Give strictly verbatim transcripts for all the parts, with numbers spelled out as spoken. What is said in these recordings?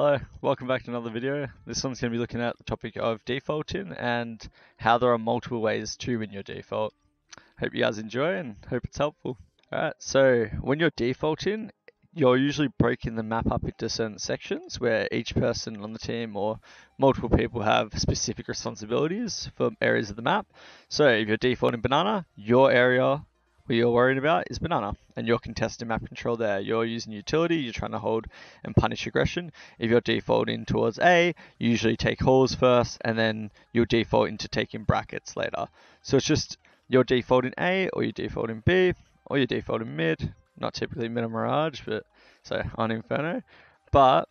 Hello, welcome back to another video. This one's going to be looking at the topic of defaulting and how there are multiple ways to win your default. Hope you guys enjoy and hope it's helpful. Alright, so when you're defaulting, you're usually breaking the map up into certain sections where each person on the team or multiple people have specific responsibilities for areas of the map. So if you're defaulting banana, your area what you're worried about is banana, and you're contesting map control there. You're using utility, you're trying to hold and punish aggression. If you're defaulting towards A, you usually take halls first, and then you'll default into taking brackets later. So it's just you're defaulting A, or you're defaulting B, or you're defaulting mid. Not typically mid and mirage, but so on Inferno. But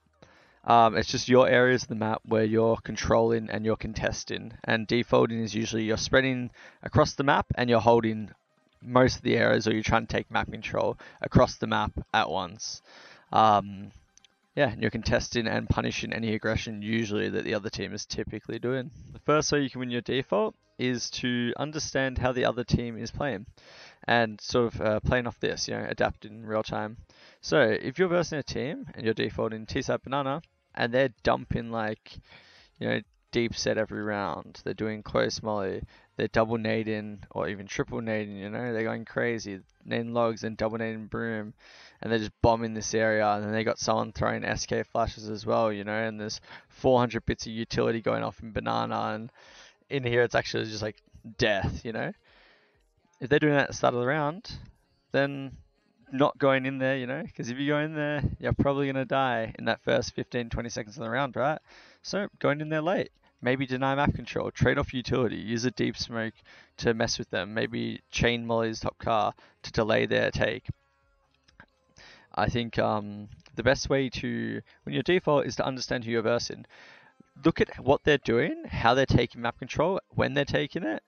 um, it's just your areas of the map where you're controlling and you're contesting. And defaulting is usually you're spreading across the map and you're holding most of the areas, or you're trying to take map control across the map at once. Um, yeah, and you're contesting and punishing any aggression usually that the other team is typically doing. The first way you can win your default is to understand how the other team is playing and sort of uh, playing off this, you know, adapt in real time. So if you're versing a team and you're defaulting T-side banana and they're dumping, like, you know, deep set every round, they're doing close molly, they're double nading or even triple nading, you know, they're going crazy, nading logs and double nading broom, and they're just bombing this area, and then they got someone throwing S K flashes as well, you know, and there's four hundred bits of utility going off in banana, and in here it's actually just like death, you know. If they're doing that at the start of the round, then not going in there, you know, because if you go in there, you're probably gonna die in that first fifteen twenty seconds of the round, right? So going in there late, maybe deny map control, trade off utility, use a deep smoke to mess with them, maybe chain molly's top car to delay their take. I think um the best way to when you're default is to understand who you're versing. Look at what they're doing, how they're taking map control, when they're taking it,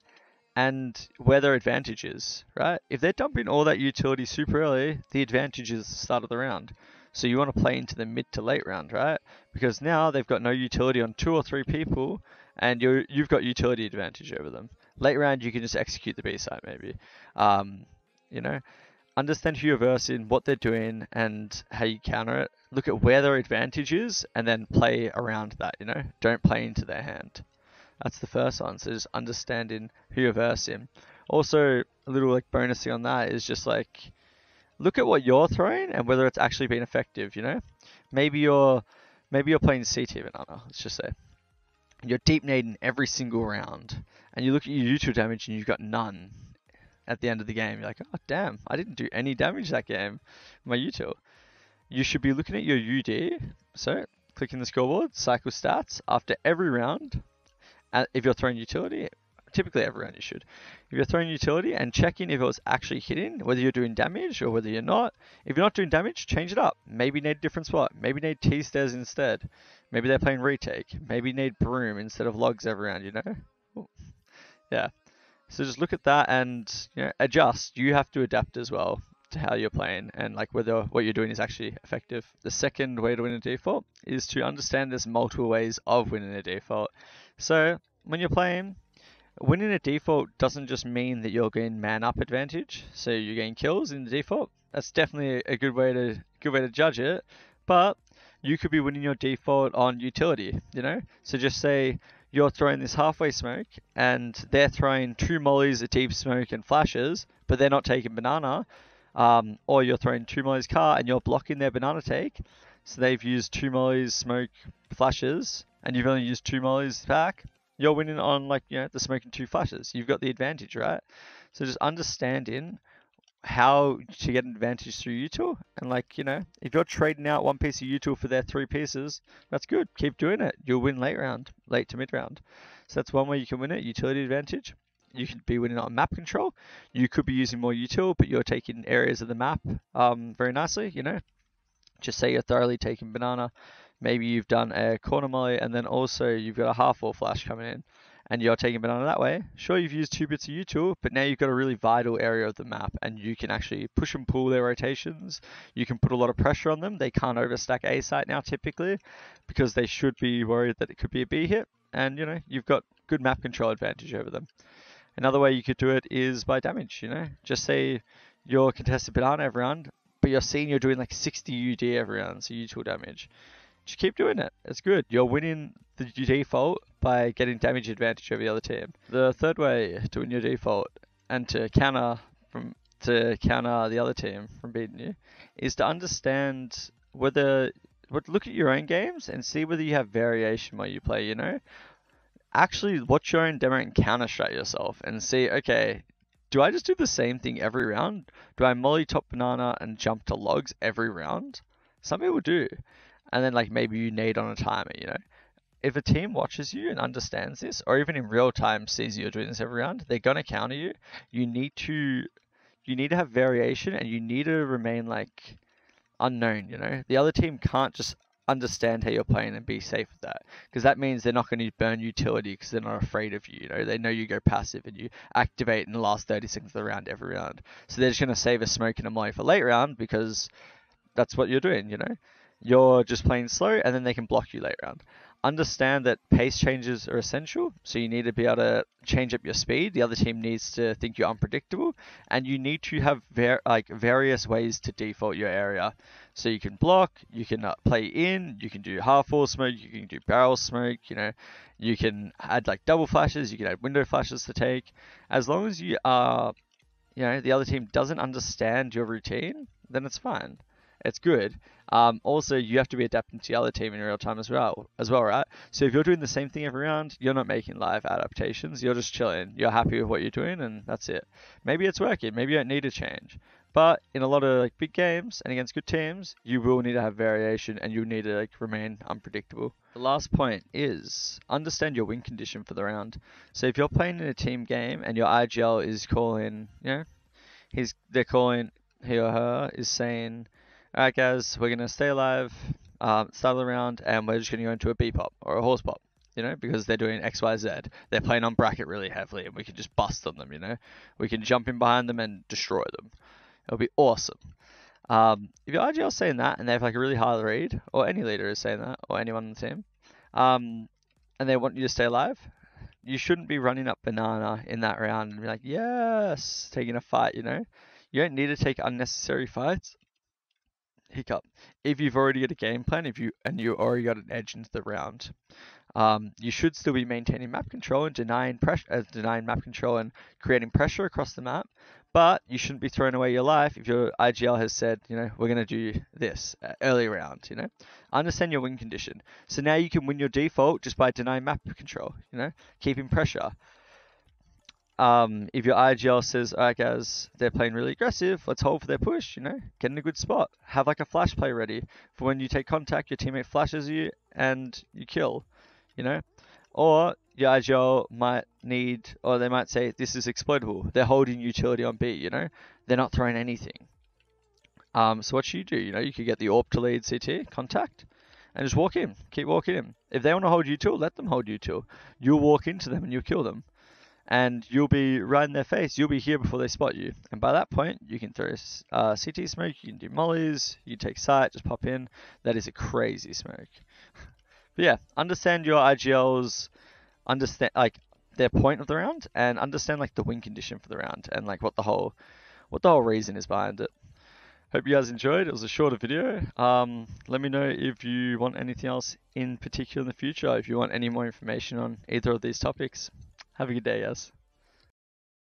and where their advantage is, right? If they're dumping all that utility super early, the advantage is the start of the round. So you want to play into the mid to late round, right? Because now they've got no utility on two or three people, and you're, you've got utility advantage over them. Late round, you can just execute the B side maybe. Um, you know, understand who you're versing, what they're doing, and how you counter it. Look at where their advantage is, and then play around that, you know? Don't play into their hand. That's the first one, so just understanding who you're versing. Also, a little like bonus thing on that is just like, look at what you're throwing and whether it's actually been effective, you know? Maybe you're maybe you're playing C team banana, let's just say. You're deep nading every single round, and you look at your utility damage and you've got none at the end of the game. You're like, oh damn, I didn't do any damage that game, my util. You should be looking at your U D, so clicking the scoreboard, cycle stats after every round. If you're throwing utility, typically every round you should. If you're throwing utility and checking if it was actually hitting, whether you're doing damage or whether you're not. If you're not doing damage, change it up. Maybe need a different spot. Maybe need T-stairs instead. Maybe they're playing retake. Maybe need broom instead of logs every round, you know? Ooh. Yeah. So just look at that and, you know, adjust. You have to adapt as well to how you're playing and like whether what you're doing is actually effective. The second way to win a default is to understand there's multiple ways of winning a default. So when you're playing, winning a default doesn't just mean that you're getting man up advantage, so you're getting kills in the default. That's definitely a good way to good way to judge it, but you could be winning your default on utility, you know? So just say you're throwing this halfway smoke and they're throwing two mollies, a deep smoke and flashes, but they're not taking banana. Um, or you're throwing two mollies car and you're blocking their banana take, so they've used two mollies, smoke, flashes, and you've only used two mollies back. You're winning on, like, you know, the smoke and two flashes. You've got the advantage, right? So just understanding how to get an advantage through util, and, like, you know, if you're trading out one piece of util for their three pieces, that's good. Keep doing it. You'll win late round, late to mid round. So that's one way you can win it, utility advantage. You could be winning on map control. You could be using more util, but you're taking areas of the map um, very nicely, you know. Just say you're thoroughly taking banana. Maybe you've done a corner molly, and then also you've got a half wall flash coming in, and you're taking banana that way. Sure, you've used two bits of util, but now you've got a really vital area of the map, and you can actually push and pull their rotations. You can put a lot of pressure on them. They can't overstack A site now, typically, because they should be worried that it could be a B hit, and, you know, you've got good map control advantage over them. Another way you could do it is by damage, you know? Just say you're contested banana every round, but you're seeing you're doing like sixty U D every round, so util damage. Just keep doing it. It's good. You're winning the default by getting damage advantage over the other team. The third way to win your default and to counter from to counter the other team from beating you is to understand whether look at your own games and see whether you have variation while you play, you know? Actually watch your own demo and counter strat yourself and see, okay, do I just do the same thing every round? Do I molly top banana and jump to logs every round? Some people do. And then like maybe you nade on a timer, you know? If a team watches you and understands this, or even in real time sees you're doing this every round, they're gonna counter you. You need to you need to have variation and you need to remain like unknown, you know? The other team can't just understand how you're playing and be safe with that, because that means they're not going to burn utility because they're not afraid of you, you know? They know you go passive and you activate in the last thirty seconds of the round every round. So they're just going to save a smoke and a molly for late round because that's what you're doing, you know? You're just playing slow and then they can block you late round. Understand that pace changes are essential, so you need to be able to change up your speed. The other team needs to think you're unpredictable, and you need to have ver like various ways to default your area. So you can block, you can uh, play in, you can do half wall smoke, you can do barrel smoke, you know, you can add like double flashes, you can add window flashes to take. As long as you are, you know, the other team doesn't understand your routine, then it's fine. It's good. Um, also, you have to be adapting to the other team in real time as well, as well, right? So if you're doing the same thing every round, you're not making live adaptations. You're just chilling. You're happy with what you're doing, and that's it. Maybe it's working. Maybe you don't need to change. But in a lot of like big games and against good teams, you will need to have variation, and you'll need to like remain unpredictable. The last point is understand your win condition for the round. So if you're playing in a team game and your I G L is calling, you know, he's they're calling he or her is saying, alright guys, we're going to stay alive, um, start the round, and we're just going to go into a B-pop or a horse pop, you know, because they're doing X, Y, Z. They're playing on bracket really heavily, and we can just bust on them, you know. We can jump in behind them and destroy them. It'll be awesome. Um, if your I G L is saying that, and they have like a really hard read, or any leader is saying that, or anyone on the team, um, and they want you to stay alive, you shouldn't be running up banana in that round and be like, yes, taking a fight, you know. You don't need to take unnecessary fights. Hiccup. If you've already got a game plan, if you and you already got an edge into the round, um, you should still be maintaining map control and denying pressure, uh, denying map control and creating pressure across the map. But you shouldn't be throwing away your life if your I G L has said, you know, we're going to do this early round, you know. Understand your win condition. So now you can win your default just by denying map control, you know, keeping pressure. Um, if your I G L says, alright guys, they're playing really aggressive, let's hold for their push, you know, get in a good spot. Have like a flash play ready for when you take contact, your teammate flashes you and you kill, you know. Or your I G L might need, or they might say, this is exploitable. They're holding utility on B, you know. They're not throwing anything. Um, so what should you do? You know, you could get the A W P to lead C T, contact, and just walk in. Keep walking in. If they want to hold util, let them hold util. You'll walk into them and you'll kill them. And you'll be right in their face. You'll be here before they spot you. And by that point, you can throw uh, C T smoke. You can do mollies. You take sight. Just pop in. That is a crazy smoke. But yeah, understand your I G L's understand like their point of the round, and understand like the win condition for the round, and like what the whole what the whole reason is behind it. Hope you guys enjoyed. It was a shorter video. Um, let me know if you want anything else in particular in the future. If you want any more information on either of these topics. Have a good day, guys.